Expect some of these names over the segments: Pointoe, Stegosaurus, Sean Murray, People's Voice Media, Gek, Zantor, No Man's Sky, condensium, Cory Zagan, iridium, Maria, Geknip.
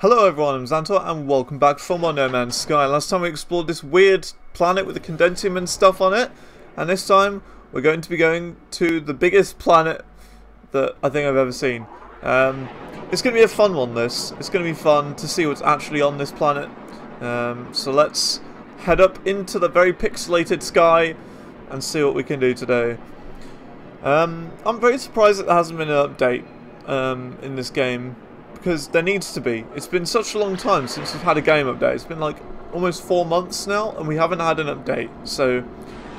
Hello everyone, I'm Zantor and welcome back for more No Man's Sky. Last time we explored this weird planet with the condensium and stuff on it, and this time we're going to be going to the biggest planet that I think I've ever seen. It's going to be a fun one, this. It's going to be fun to see what's actually on this planet. So let's head up into the very pixelated sky and see what we can do today. I'm very surprised that there hasn't been an update in this game, because there needs to be. It's been such a long time since we've had a game update. It's been like almost 4 months now and we haven't had an update. So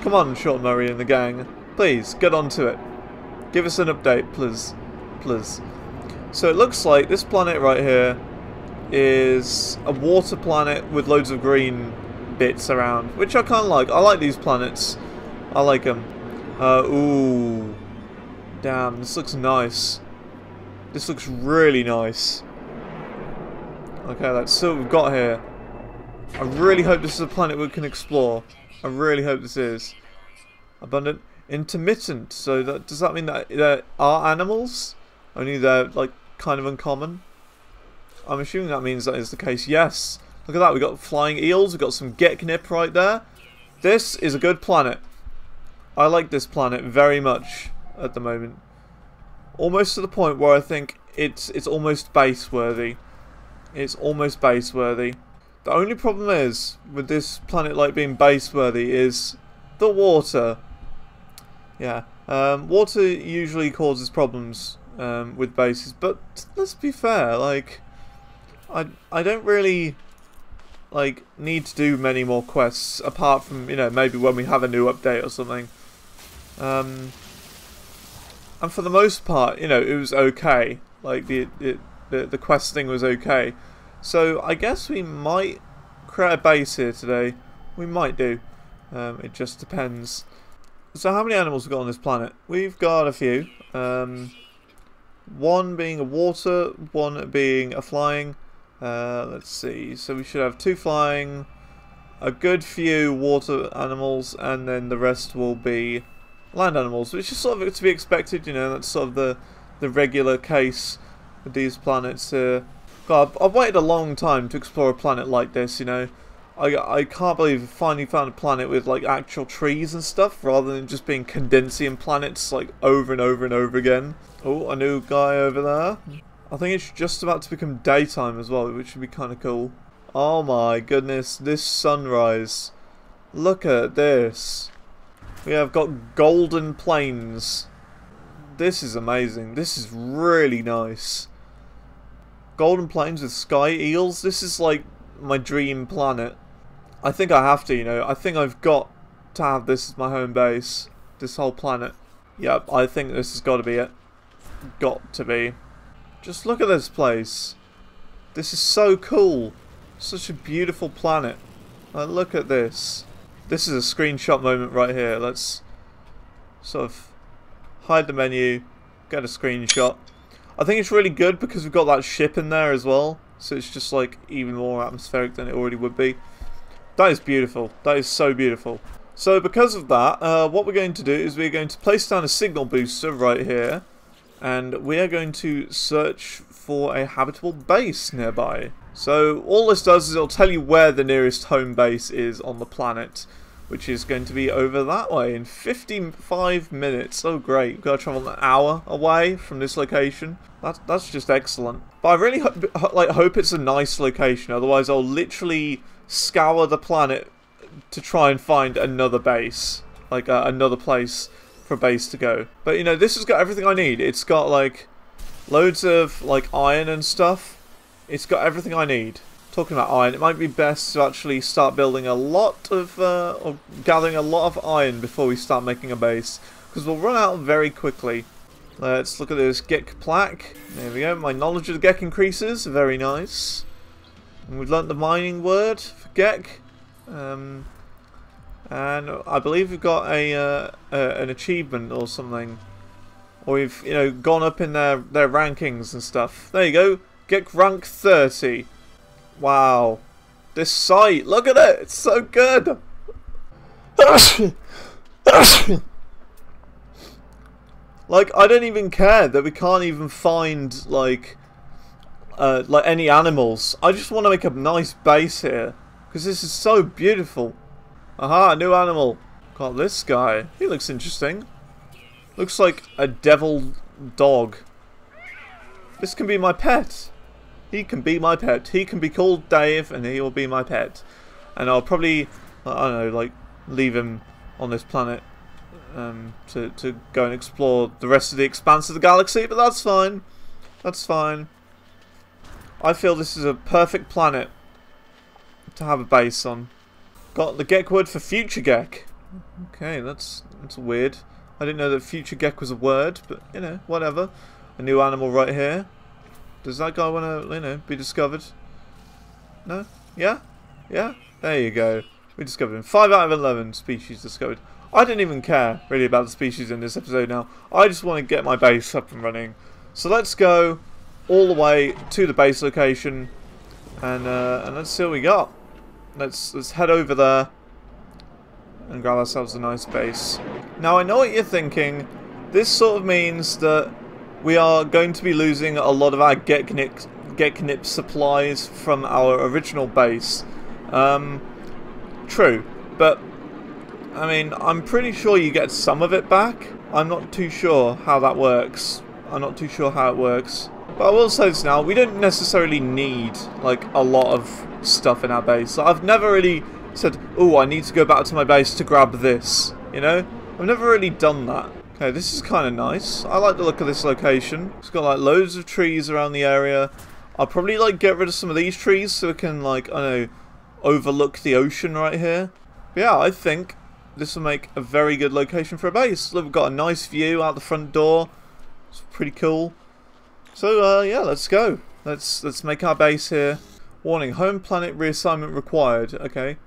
come on, Sean Murray and the gang. Please, get on to it. Give us an update, please. Please. So it looks like this planet right here is a water planet with loads of green bits around, which I kind of like. I like these planets. I like them. Ooh. Damn, this looks nice. This looks really nice. Okay, let's see what we've got here. I really hope this is a planet we can explore. I really hope this is. Abundant. Intermittent. So that, does that mean that there are animals? Only they're, like, kind of uncommon? I'm assuming that means that is the case. Yes. Look at that. We've got flying eels. We've got some Geknip right there. This is a good planet. I like this planet very much at the moment. Almost to the point where I think it's almost base-worthy. It's almost base-worthy. The only problem is, with this planet like being base-worthy, is the water. Yeah, water usually causes problems with bases, but let's be fair, like, I don't really, like, need to do many more quests, apart from, you know, maybe when we have a new update or something. And for the most part, you know, it was okay. Like, the quest thing was okay. So, I guess we might create a base here today. We might do. It just depends. So, how many animals have we got on this planet? We've got a few. One being a water, one being a flying. Let's see. So, we should have two flying, a good few water animals, and then the rest will be land animals, which is sort of to be expected, you know. That's sort of the regular case with these planets here. God, I've waited a long time to explore a planet like this, you know. I can't believe I finally found a planet with, like, actual trees and stuff, rather than just being condensium planets, like, over and over and over again. Oh, a new guy over there. I think it's just about to become daytime as well, which would be kind of cool. Oh my goodness, this sunrise. Look at this. We have got golden plains. This is amazing. This is really nice. Golden plains with sky eels. This is like my dream planet. I think I have to, you know. I think I've got to have this as my home base. This whole planet. Yep, I think this has got to be it. Got to be. Just look at this place. This is so cool. Such a beautiful planet. Like, look at this. This is a screenshot moment right here. Let's sort of hide the menu, get a screenshot. I think it's really good because we've got that ship in there as well. So it's just like even more atmospheric than it already would be. That is beautiful. That is so beautiful. So because of that, what we're going to do is we're going to place down a signal booster right here. And we are going to search for a habitable base nearby. So all this does is it'll tell you where the nearest home base is on the planet, which is going to be over that way in 55 minutes. Oh great, we've got to travel an hour away from this location. That's just excellent. But I really hope it's a nice location, otherwise I'll literally scour the planet to try and find another base, like another place for a base to go. But you know, this has got everything I need. It's got like loads of like iron and stuff. It's got everything I need. Talking about iron, it might be best to actually start building a lot of, or gathering a lot of iron before we start making a base, because we'll run out very quickly. Let's look at this Gek plaque. There we go, my knowledge of Gek increases, very nice. And we've learnt the mining word for Gek. And I believe we've got an achievement or something. Or we've, you know, gone up in their rankings and stuff. There you go. Gek rank 30. Wow. This site, look at it, it's so good. Like, I don't even care that we can't even find, like, like any animals. I just want to make a nice base here, because this is so beautiful. Aha, a new animal. Got this guy. He looks interesting. Looks like a devil dog. This can be my pet. He can be my pet. He can be called Dave, and he will be my pet. And I'll probably, I don't know, like, leave him on this planet to go and explore the rest of the expanse of the galaxy, but that's fine. That's fine. I feel this is a perfect planet to have a base on. Got the Gek word for future Gek. Okay, that's weird. I didn't know that future Gek was a word, but, you know, whatever. A new animal right here. Does that guy want to, you know, be discovered? No? Yeah? Yeah? There you go. We discovered him. 5 out of 11 species discovered. I don't even care, really, about the species in this episode now. I just want to get my base up and running. So let's go all the way to the base location. And let's see what we got. Let's head over there and grab ourselves a nice base. Now, I know what you're thinking. This sort of means that we are going to be losing a lot of our Geknip supplies from our original base. True, but I mean, I'm pretty sure you get some of it back. I'm not too sure how that works. I'm not too sure how it works. But I will say this now, we don't necessarily need, like, a lot of stuff in our base. Like, I've never really said, oh, I need to go back to my base to grab this, you know? I've never really done that. Okay, this is kind of nice. I like the look of this location. It's got, like, loads of trees around the area. I'll probably, like, get rid of some of these trees so we can, like, I don't know, overlook the ocean right here. But yeah, I think this will make a very good location for a base. Look, we've got a nice view out the front door. It's pretty cool. So yeah, let's go. Let's make our base here. Warning: home planet reassignment required. Okay.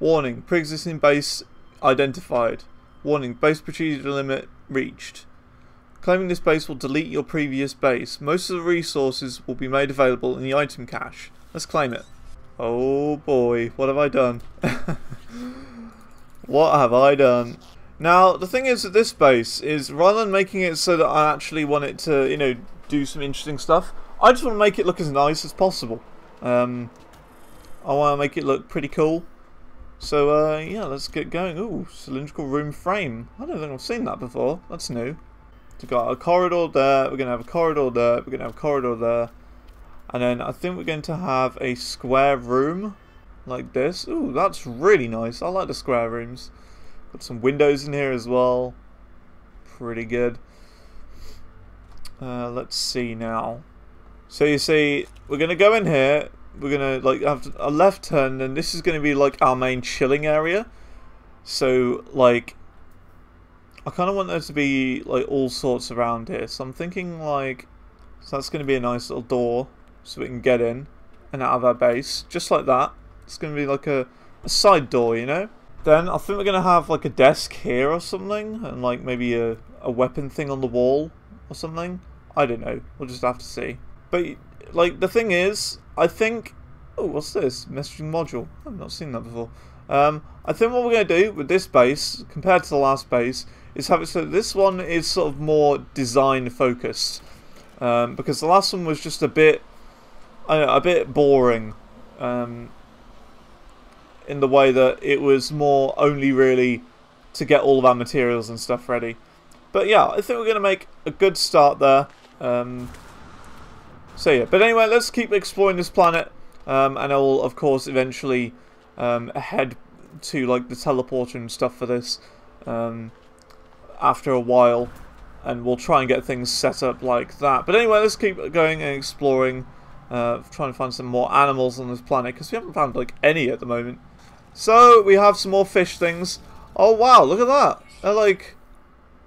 Warning: pre-existing base identified. Warning: base procedure limit reached. Claiming this base will delete your previous base. Most of the resources will be made available in the item cache. Let's claim it. Oh boy, what have I done? What have I done? Now, the thing is that this base is, rather than making it so that I actually want it to, you know, do some interesting stuff, I just want to make it look as nice as possible. I want to make it look pretty cool. So, yeah, let's get going. Ooh, cylindrical room frame. I don't think I've seen that before. That's new. We've got a corridor there. We're going to have a corridor there. We're going to have a corridor there. And then I think we're going to have a square room like this. Ooh, that's really nice. I like the square rooms. Got some windows in here as well. Pretty good. Let's see now. So you see, we're going to go in here. We're going to like have a left turn, and this is going to be like our main chilling area. So like, I kind of want there to be like all sorts around here. So I'm thinking like, so that's going to be a nice little door so we can get in and out of our base. Just like that. It's going to be like a side door, you know? Then I think we're going to have like a desk here or something, and like maybe a weapon thing on the wall or something. I don't know. We'll just have to see. But like the thing is, I think... Oh, what's this? Messaging module. I've not seen that before. I think what we're going to do with this base compared to the last base is have it so this one is sort of more design focused, because the last one was just a bit, I don't know, a bit boring. In the way that it was more only really to get all of our materials and stuff ready. But yeah, I think we're going to make a good start there. So yeah, but anyway, let's keep exploring this planet, and I will of course eventually head to like the teleporter and stuff for this after a while, and we'll try and get things set up like that. But anyway, let's keep going and exploring, trying to find some more animals on this planet, because we haven't found like any at the moment. So we have some more fish things. Oh wow, look at that. They're like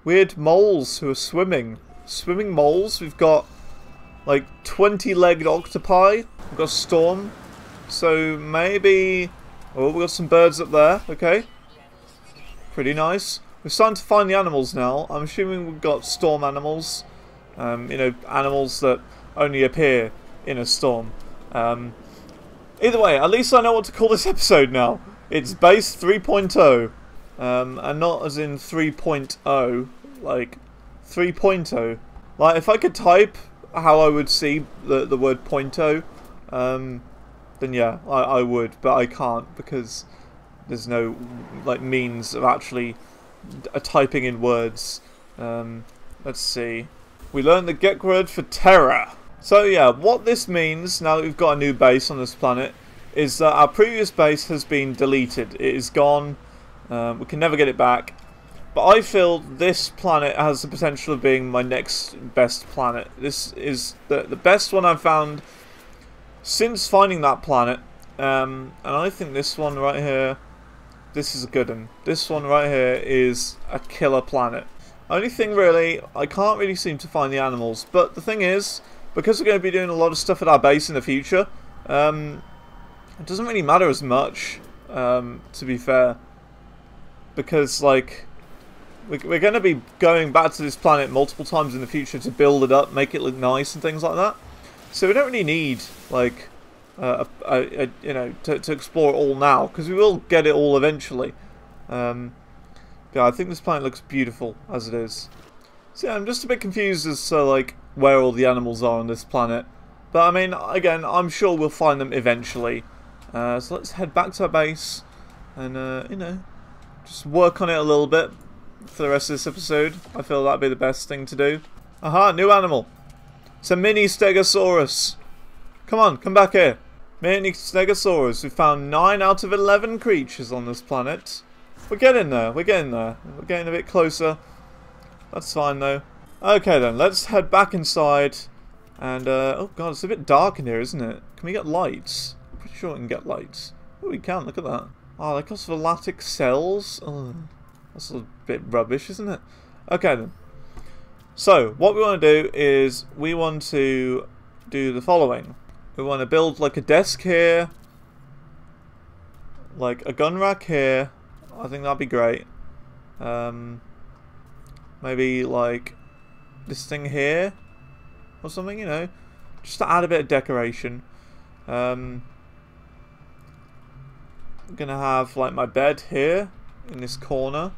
weird moles who are swimming. Swimming moles. We've got like 20-legged octopi. We've got a storm. So maybe... Oh, we've got some birds up there. Okay. Pretty nice. We're starting to find the animals now. I'm assuming we've got storm animals. You know, animals that only appear in a storm. Either way, at least I know what to call this episode now. It's base 3.0. And not as in 3.0, like 3.0. Like, if I could type how I would see the word Pointo, then yeah, I would, but I can't because there's no like means of actually typing in words. Let's see. We learned the Gek word for terror. So yeah, what this means now that we've got a new base on this planet is that our previous base has been deleted. It is gone. We can never get it back. But I feel this planet has the potential of being my next best planet. This is the best one I've found since finding that planet. And I think this one right here, this is a good one. This one right here is a killer planet. Only thing really, I can't really seem to find the animals, but the thing is, because we're going to be doing a lot of stuff at our base in the future, it doesn't really matter as much, to be fair, because like, we're going to be going back to this planet multiple times in the future to build it up, make it look nice and things like that, so we don't really need, like, you know, to explore it all now, because we will get it all eventually. Yeah, I think this planet looks beautiful as it is. So yeah, I'm just a bit confused as to like where all the animals are on this planet. But I mean, again, I'm sure we'll find them eventually. So let's head back to our base and you know, just work on it a little bit for the rest of this episode. I feel that'd be the best thing to do. Aha, new animal. It's a mini Stegosaurus. Come on, come back here. Mini Stegosaurus. We found 9 out of 11 creatures on this planet. We're getting there, we're getting there. We're getting a bit closer. That's fine though. Okay then, let's head back inside. And, oh god, it's a bit dark in here, isn't it? Can we get lights? I'm pretty sure we can get lights. Oh, we can, look at that. Oh, they cost volatics cells. Oh, that's a bit rubbish, isn't it? Okay then. So, what we want to do is, we want to do the following. We want to build like a desk here. Like a gun rack here. I think that'd be great. Maybe like this thing here or something, you know, just to add a bit of decoration. I'm gonna have like my bed here in this corner.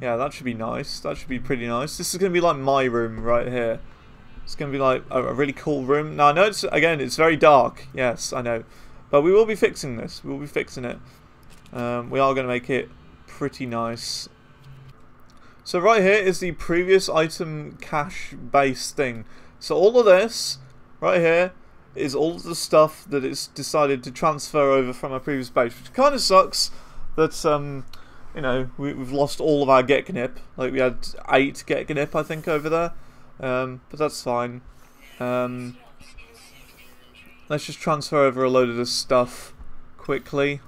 Yeah, that should be nice. That should be pretty nice. This is gonna be like my room right here. It's gonna be like a really cool room. Now I know it's, again, it's very dark. Yes, I know. But we will be fixing this. We will be fixing it. We are going to make it pretty nice. So right here is the previous item cache base thing. So all of this right here is all of the stuff that it's decided to transfer over from our previous base, which kind of sucks. That you know, we've lost all of our Geknip. Like we had 8 Geknip, I think, over there. But that's fine. Let's just transfer over a load of this stuff quickly.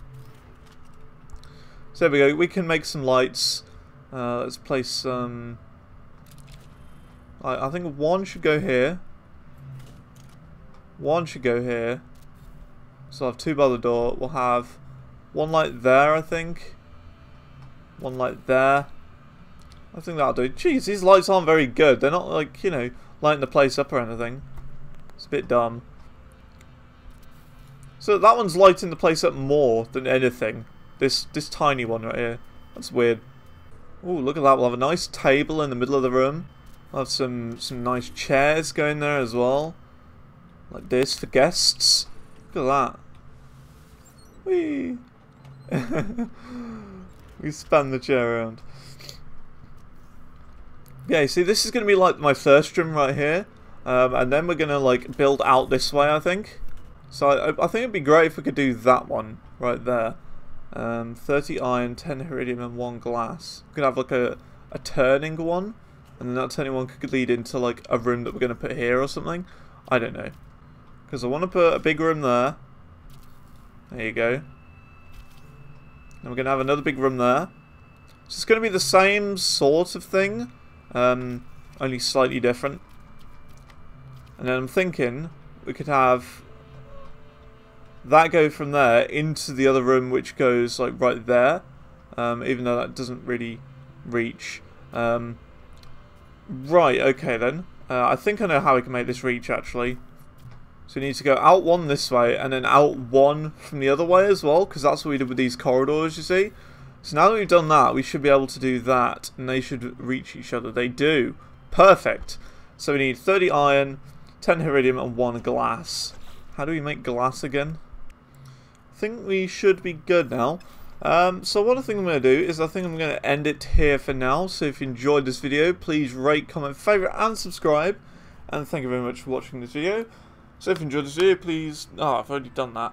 So there we go, we can make some lights. Let's place some... I think one should go here. One should go here. So I'll have 2 by the door. We'll have one light there, I think. One light there. I think that'll do. Jeez, these lights aren't very good. They're not like, you know, lighting the place up or anything. It's a bit dumb. So that one's lighting the place up more than anything. This tiny one right here. That's weird. Oh, look at that. We'll have a nice table in the middle of the room. We'll have some nice chairs going there as well. Like this for guests. Look at that. Whee! We span the chair around. Yeah, you see, this is going to be like my first room right here. And then we're going to like build out this way, I think. So I think it'd be great if we could do that one right there. 30 iron, 10 iridium, and 1 glass. We could have like a turning one, and then that turning one could lead into like a room that we're going to put here or something. I don't know. Because I want to put a big room there. There you go. And we're going to have another big room there. So it's going to be the same sort of thing, only slightly different. And then I'm thinking we could have... that go from there into the other room, which goes like right there, even though that doesn't really reach. Right, okay then. I think I know how we can make this reach actually. So we need to go out one this way and then out one from the other way as well, because that's what we did with these corridors, you see. So now that we've done that, we should be able to do that, and they should reach each other. They do. Perfect. So we need 30 iron, 10 iridium, and 1 glass. How do we make glass again? I think we should be good now. So what I think I'm going to do is I think I'm going to end it here for now. So if you enjoyed this video, please rate, comment, favourite, and subscribe. And thank you very much for watching this video. So if you enjoyed this video, please... Oh, I've already done that.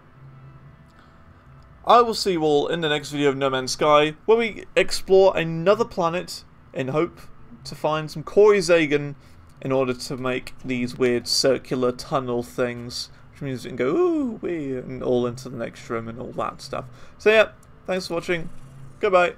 I will see you all in the next video of No Man's Sky, where we explore another planet in hope to find some Cory Zagan in order to make these weird circular tunnel things, which means we can go ooh wee and all into the next room and all that stuff. So yeah, thanks for watching. Goodbye.